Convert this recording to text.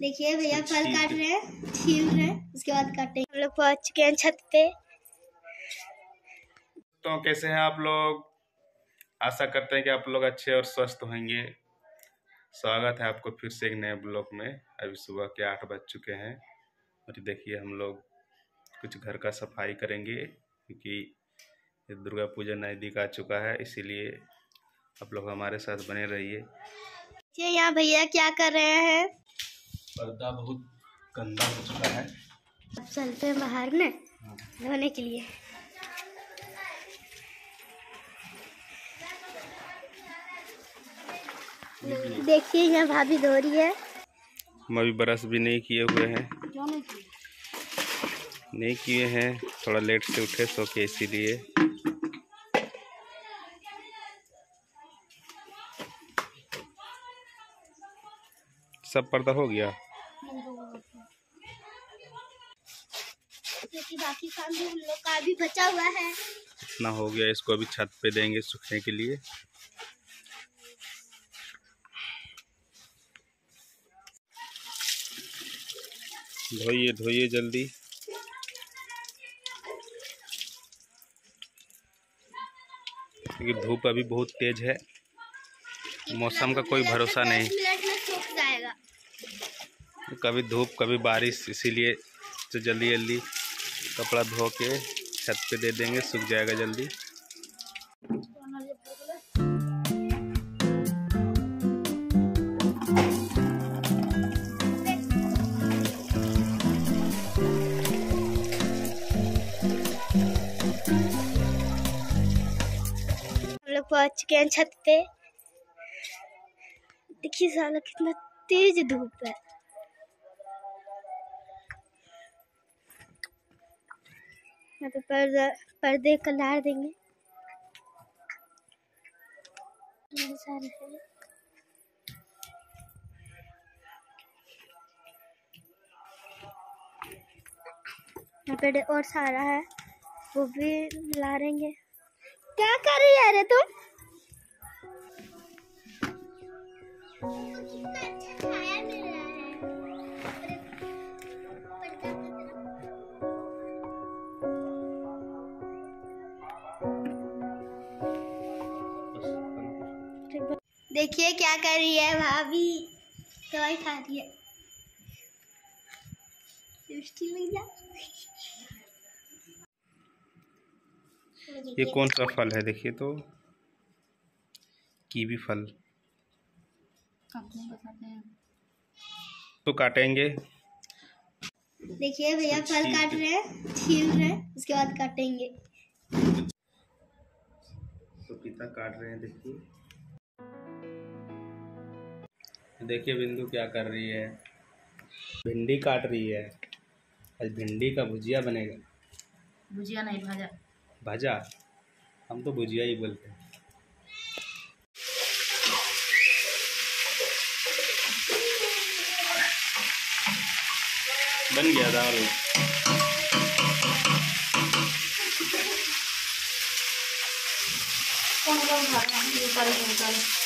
देखिए भैया फल काट रहे हैं, छील रहे हैं, उसके बाद काटे। हम लोग पहुंच चुके हैं छत पे। तो कैसे हैं आप लोग? आशा करते हैं कि आप लोग अच्छे और स्वस्थ होंगे। स्वागत है आपको फिर से एक नए ब्लॉग में। अभी सुबह के 8 बज चुके हैं और देखिए हम लोग कुछ घर का सफाई करेंगे क्योंकि दुर्गा पूजा नज़दीक आ चुका है, इसीलिए आप लोग हमारे साथ बने रहिए। ये यहाँ भैया क्या कर रहे हैं? पर्दा बहुत गंदा हो चुका है, अब चलते हैं बाहर में धोने के लिए। देखिए यहाँ भाभी धो रही है। हम अभी ब्रश भी नहीं किए हुए हैं, थोड़ा लेट से उठे सो के, इसीलिए। सब पर्दा हो गया, बाकी काम भी हम लोग का भी बचा हुआ है। इतना हो गया, इसको अभी छत पे देंगे सूखने के लिए। धोइए धोइए जल्दी। क्योंकि धूप अभी बहुत तेज है, मौसम का कोई भरोसा नहीं, कभी धूप कभी बारिश, इसीलिए तो जल्दी जल्दी कपड़ा धो के छत पे दे देंगे, सूख जाएगा जल्दी। पहुंच चुके हैं छत पे। देखिए साला कितना तेज धूप है। यहाँ पे पर्दे कलार देंगे। यहाँ पे और सारा है, वो भी लारेंगे। क्या कर रही है रे तुम? कितना अच्छा खाया मिल रहा है। देखिए क्या कर रही है भाभी, दवाई खा रही है। ये कौन सा फल है? देखिए तो कीवी फल। तो काटेंगे। देखिए भैया फल काट रहे हैं, छील रहे हैं, उसके बाद काटेंगे। तो पिता काट रहे हैं। देखिए बिंदु क्या कर रही है? भिंडी काट रही है। आज भिंडी का भुजिया बनेगा। भुजिया नहीं, भाजा। भाजा, हम तो भुजिया ही बोलते हैं। बन गया दाल। कौन-कौन खा रहा है?